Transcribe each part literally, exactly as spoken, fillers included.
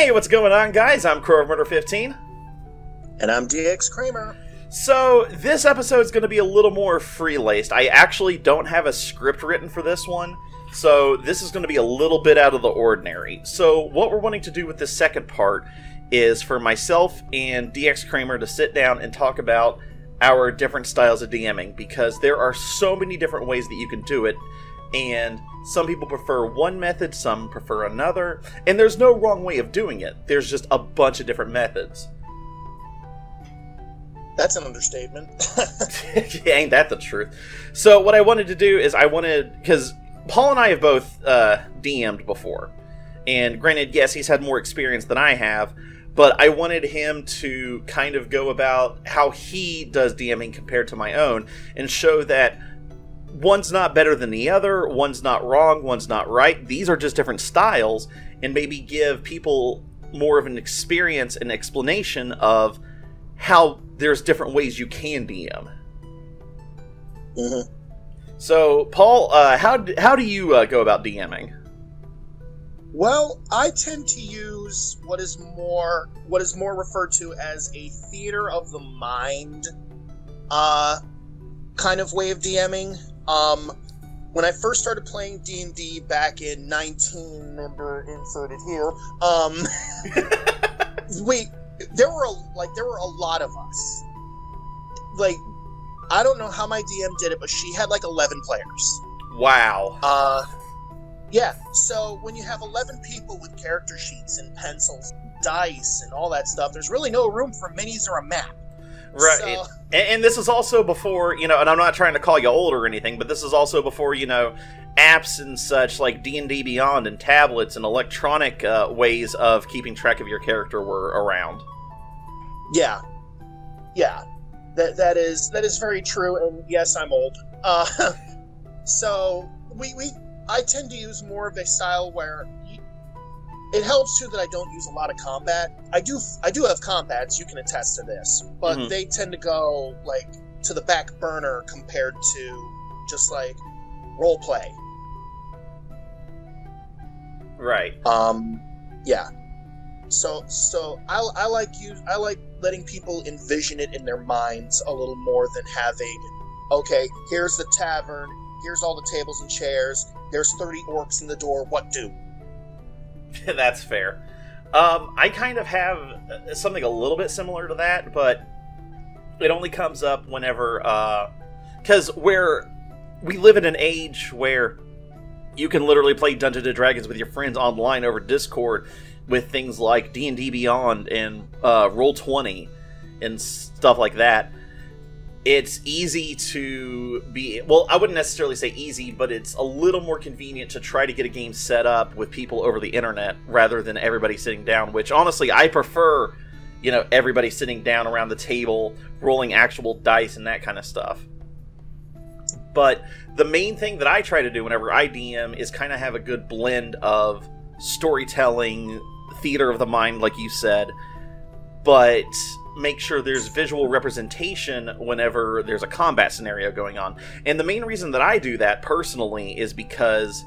Hey, what's going on, guys? I'm Crow of Murder fifteen. And I'm D X Kramer. So, this episode's going to be a little more free-laced. I actually don't have a script written for this one, so this is going to be a little bit out of the ordinary. So, what we're wanting to do with this second part is for myself and D X Kramer to sit down and talk about our different styles of DMing, because there are so many different ways that you can do it, and some people prefer one method, some prefer another, and there's no wrong way of doing it. There's just a bunch of different methods. That's an understatement. Ain't that the truth? So what I wanted to do is I wanted, because Paul and I have both uh, D M'd before, and granted, yes, he's had more experience than I have, but I wanted him to kind of go about how he does DMing compared to my own, and show that one's not better than the other, one's not wrong, one's not right. These are just different styles, and maybe give people more of an experience and explanation of how there's different ways you can D M. Mm-hmm. So, Paul, uh, how do, how do you uh, go about DMing? Well, I tend to use what is more what is more referred to as a theater of the mind uh, kind of way of DMing. Um, when I first started playing D and D back in nineteen, number inserted here, um, we. There were a, like there were a lot of us. Like, I don't know how my D M did it, but she had like eleven players. Wow. Uh, yeah. So when you have eleven people with character sheets and pencils, dice, and all that stuff, there's really no room for minis or a map. Right. So, and, and this is also before, you know. And I'm not trying to call you old or anything, but this is also before, you know, apps and such like D and D Beyond and tablets and electronic uh, ways of keeping track of your character were around. Yeah, yeah, that that is that is very true. And yes, I'm old. Uh, so we we I tend to use more of a style where it helps too that I don't use a lot of combat. I do I do have combats. You can attest to this, but mm-hmm. they tend to go like to the back burner compared to just like role play. Right. Um. Yeah. So so I I like you I like letting people envision it in their minds a little more than having, okay, here's the tavern, here's all the tables and chairs, there's thirty orcs in the door. What do? That's fair. Um, I kind of have something a little bit similar to that, but it only comes up whenever uh, because we're we live in an age where you can literally play Dungeons and Dragons with your friends online over Discord with things like D and D Beyond and uh, Roll twenty and stuff like that. It's easy to be... Well, I wouldn't necessarily say easy, but it's a little more convenient to try to get a game set up with people over the internet rather than everybody sitting down, which, honestly, I prefer, you know, everybody sitting down around the table, rolling actual dice and that kind of stuff. But the main thing that I try to do whenever I D M is kind of have a good blend of storytelling, theater of the mind, like you said, but make sure there's visual representation whenever there's a combat scenario going on. And the main reason that I do that personally is because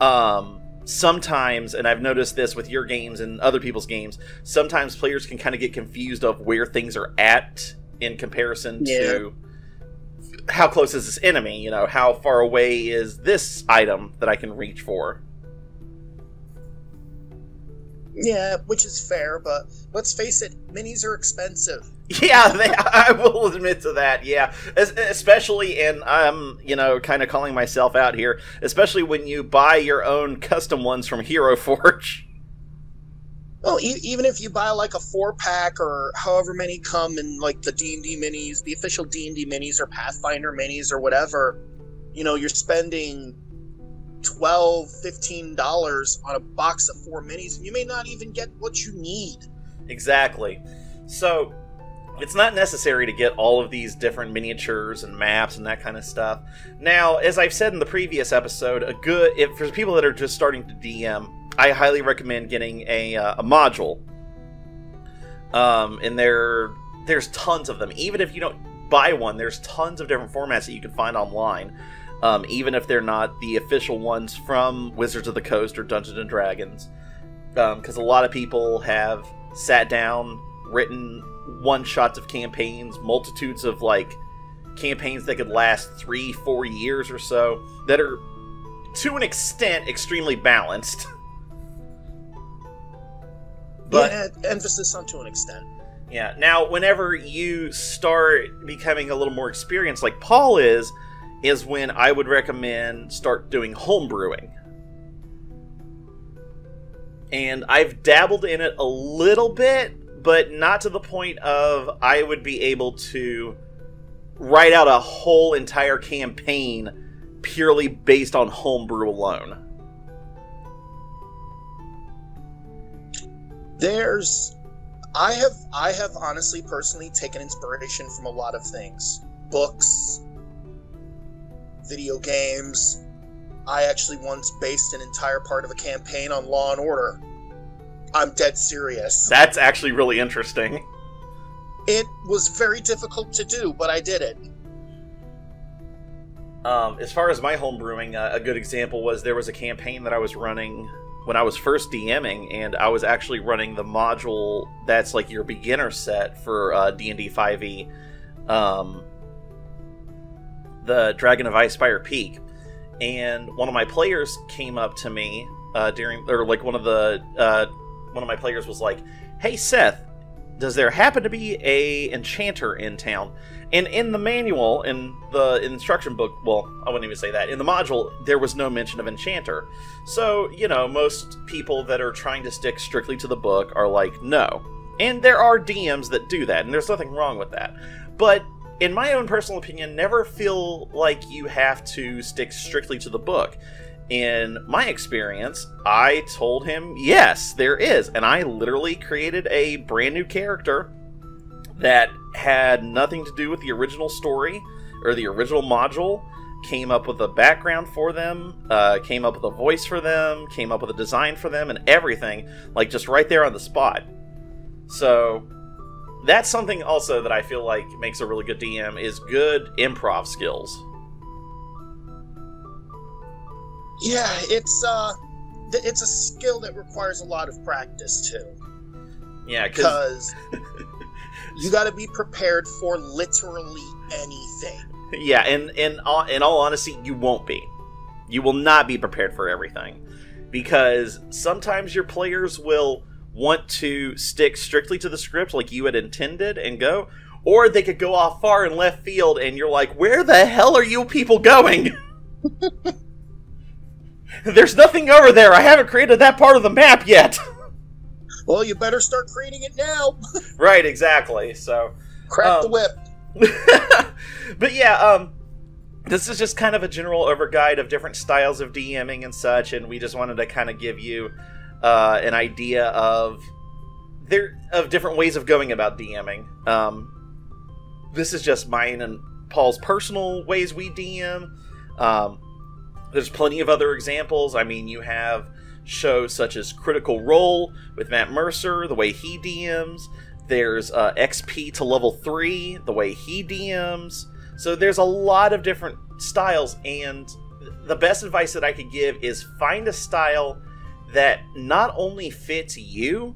um, sometimes, and I've noticed this with your games and other people's games, sometimes players can kind of get confused of where things are at in comparison yeah. to... how close is this enemy? You know, how far away is this item that I can reach for? Yeah, which is fair, but let's face it, minis are expensive. Yeah, they, I will admit to that, yeah. Especially, and I'm, you know, kind of calling myself out here, especially when you buy your own custom ones from Hero Forge. Well, e even if you buy like a four pack or however many come in, like the D and D minis, the official D and D minis or Pathfinder minis or whatever, you know, you're spending twelve, fifteen dollars on a box of four minis, and you may not even get what you need. Exactly. So it's not necessary to get all of these different miniatures and maps and that kind of stuff. Now, as I've said in the previous episode, a good if for people that are just starting to D M, I highly recommend getting a, uh, a module, um, and there there's tons of them. Even if you don't buy one, there's tons of different formats that you can find online, um, even if they're not the official ones from Wizards of the Coast or Dungeons and Dragons because um, a lot of people have sat down, written one-shots of campaigns, multitudes of, like, campaigns that could last three, four years or so, that are, to an extent, extremely balanced. But yeah, emphasis on to an extent. Yeah. Now, whenever you start becoming a little more experienced, like Paul is, is when I would recommend start doing homebrewing. And I've dabbled in it a little bit, but not to the point of I would be able to write out a whole entire campaign purely based on homebrew alone. There's... I have, I have honestly, personally taken inspiration from a lot of things. Books, video games. I actually once based an entire part of a campaign on Law and Order. I'm dead serious. That's actually really interesting. It was very difficult to do, but I did it. Um, as far as my homebrewing, uh, a good example was there was a campaign that I was running when I was first DMing, and I was actually running the module that's like your beginner set for uh, D and D five E, um, the Dragon of Icespire Peak, and one of my players came up to me uh, during, or like one of the uh, one of my players was like, "Hey Seth, does there happen to be a enchanter in town?" And in the manual, in the instruction book, well, I wouldn't even say that. In the module, there was no mention of enchanter. So, you know, most people that are trying to stick strictly to the book are like, no. And there are D Ms that do that, and there's nothing wrong with that. But in my own personal opinion, never feel like you have to stick strictly to the book. In my experience, I told him, yes, there is. And I literally created a brand new character that had nothing to do with the original story or the original module, came up with a background for them, uh, came up with a voice for them, came up with a design for them, and everything, like, just right there on the spot. So that's something also that I feel like makes a really good D M, is good improv skills. Yeah, it's uh, it's a skill that requires a lot of practice, too. Yeah, because... You got to be prepared for literally anything. Yeah, and, and uh, in all honesty, you won't be. You will not be prepared for everything. Because sometimes your players will want to stick strictly to the script like you had intended and go. Or they could go off far in left field and you're like, where the hell are you people going? There's nothing over there. I haven't created that part of the map yet. Well, you better start creating it now. Right, exactly. So, crack um, the whip. But yeah, um, this is just kind of a general overguide of different styles of DMing and such, and we just wanted to kind of give you uh, an idea of there of different ways of going about DMing. Um, this is just mine and Paul's personal ways we D M. Um, there's plenty of other examples. I mean, you have shows such as Critical Role with Matt Mercer, the way he D Ms. There's uh, X P to level three, the way he D Ms. So there's a lot of different styles, and the best advice that I could give is find a style that not only fits you,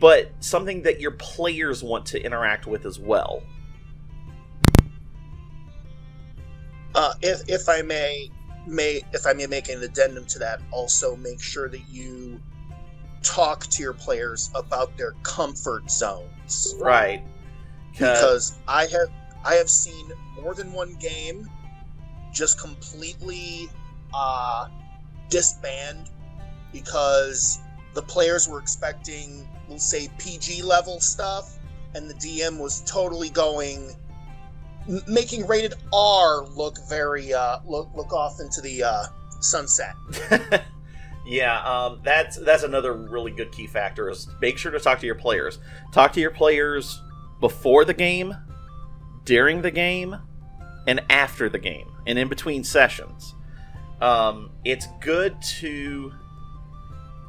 but something that your players want to interact with as well. Uh, if, if I may... May, if I may make an addendum to that, also make sure that you talk to your players about their comfort zones. Right. Because I have I have seen more than one game just completely uh, disband because the players were expecting, we'll say, P G level stuff, and the D M was totally going... making rated R look very uh, look look off into the uh, sunset. Yeah, um, that's that's another really good key factor is make sure to talk to your players. Talk to your players before the game, during the game, and after the game, and in between sessions. Um, it's good to,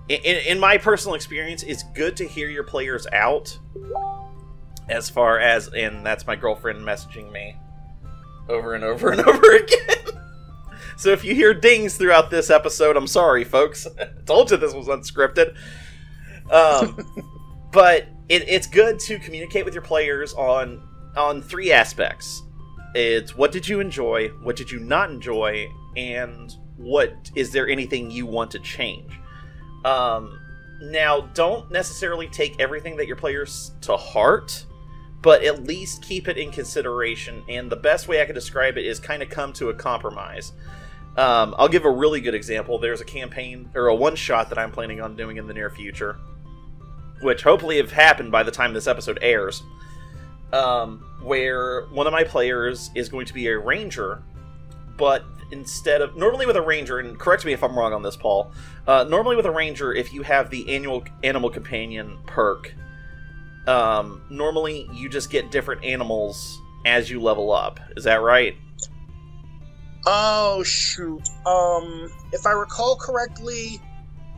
in, in my personal experience, it's good to hear your players out. As far as, and that's my girlfriend messaging me over and over and over again. So if you hear dings throughout this episode, I'm sorry, folks. I told you this was unscripted. Um, but it, it's good to communicate with your players on on three aspects. It's what did you enjoy, what did you not enjoy, and what is there anything you want to change. Um, now, don't necessarily take everything that your players to heart, but at least keep it in consideration. And the best way I could describe it is kind of come to a compromise. Um, I'll give a really good example. There's a campaign, or a one-shot that I'm planning on doing in the near future, which hopefully have happened by the time this episode airs, um, where one of my players is going to be a ranger, but instead of... Normally with a ranger, and correct me if I'm wrong on this, Paul, uh, normally with a ranger, if you have the annual animal companion perk, um, normally you just get different animals as you level up. Is that right? Oh, shoot. Um, if I recall correctly,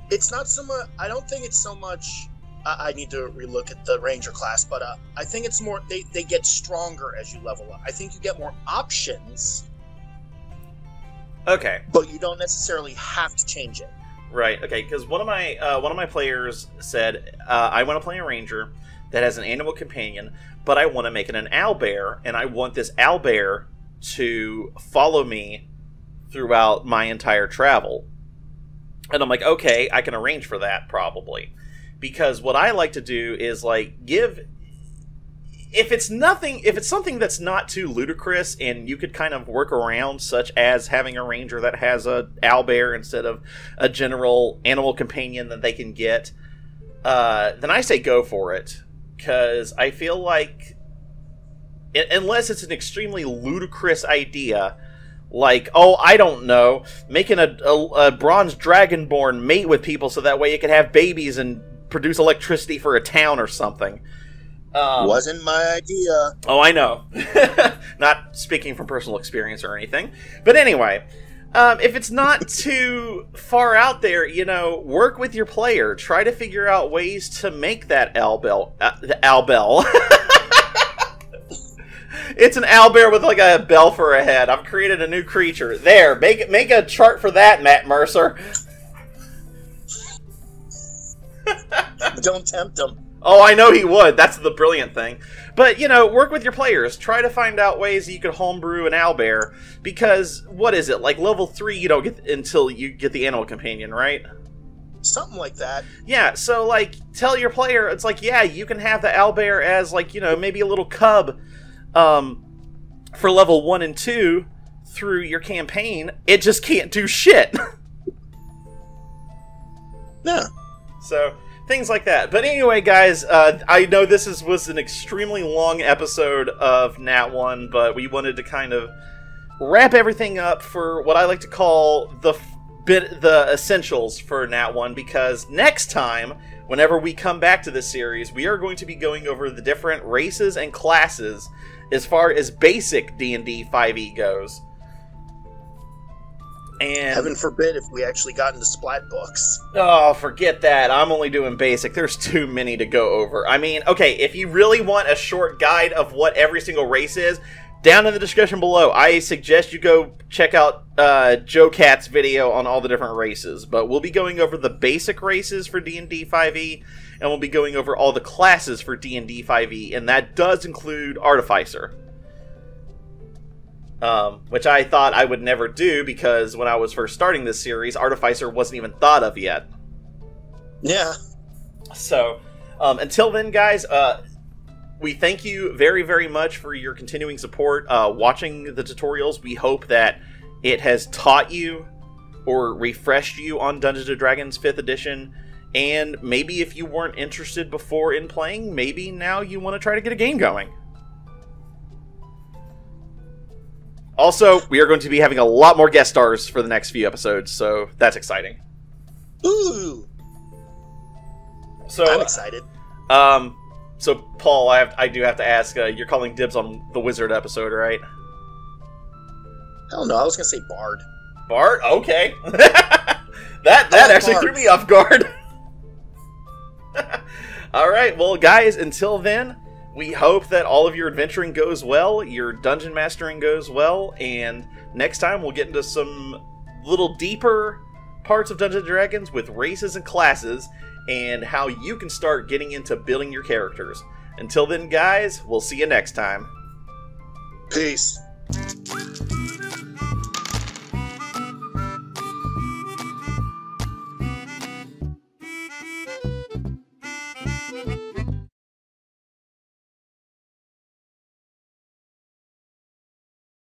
it's not so much... I don't think it's so much... I, I need to relook at the ranger class, but uh, I think it's more... They, they get stronger as you level up. I think you get more options. Okay. But you don't necessarily have to change it. Right, okay, because one of my uh, one of my players said, uh, I want to play a ranger that has an animal companion, but I want to make it an owlbear, and I want this owlbear to follow me throughout my entire travel. And I'm like, okay, I can arrange for that probably. Because what I like to do is like give, if it's nothing, if it's something that's not too ludicrous and you could kind of work around, such as having a ranger that has a owlbear instead of a general animal companion that they can get, uh, then I say go for it. Because I feel like unless it's an extremely ludicrous idea, like, oh, I don't know, making a, a, a bronze dragonborn mate with people so that way it could have babies and produce electricity for a town or something. Um, Wasn't my idea. Oh, I know. Not speaking from personal experience or anything. But anyway, um, if it's not too far out there, you know, work with your player. Try to figure out ways to make that owlbear. Uh, the owlbear. It's an owlbear with like a bell for a head. I've created a new creature. There, make make a chart for that, Matt Mercer. Don't tempt him. Oh, I know he would. That's the brilliant thing. But, you know, work with your players. Try to find out ways that you could homebrew an owlbear. Because, what is it? Like, level three you don't get until you get the animal companion, right? Something like that. Yeah, so, like, tell your player, it's like, yeah, you can have the owlbear as, like, you know, maybe a little cub. Um, for level one and two through your campaign, it just can't do shit. No. So, things like that. But anyway, guys, uh, I know this is, was an extremely long episode of Nat one, but we wanted to kind of wrap everything up for what I like to call the bit, the essentials for Nat one, because next time, whenever we come back to this series, we are going to be going over the different races and classes as far as basic D and D five E goes. And heaven forbid if we actually got into splat books. Oh, forget that. I'm only doing basic. There's too many to go over. I mean, okay, if you really want a short guide of what every single race is, down in the description below, I suggest you go check out uh, Joe Cat's video on all the different races. But we'll be going over the basic races for D and D five E, and we'll be going over all the classes for D and D five E, and that does include Artificer. Um, which I thought I would never do, because when I was first starting this series, Artificer wasn't even thought of yet. Yeah. So, um, until then, guys, uh, we thank you very, very much for your continuing support, uh, watching the tutorials. We hope that it has taught you or refreshed you on Dungeons and Dragons fifth edition, and maybe if you weren't interested before in playing, maybe now you want to try to get a game going. Also, we are going to be having a lot more guest stars for the next few episodes, so that's exciting. Ooh! So I'm excited. Uh, um, so Paul, I have, I do have to ask. Uh, you're calling dibs on the wizard episode, right? Hell no! I was gonna say Bard. Bard? Okay. that that oh, actually Bard. Threw me off guard. All right. Well, guys, until then. We hope that all of your adventuring goes well, your dungeon mastering goes well, and next time we'll get into some little deeper parts of Dungeons and Dragons with races and classes, and how you can start getting into building your characters. Until then, guys, we'll see you next time. Peace.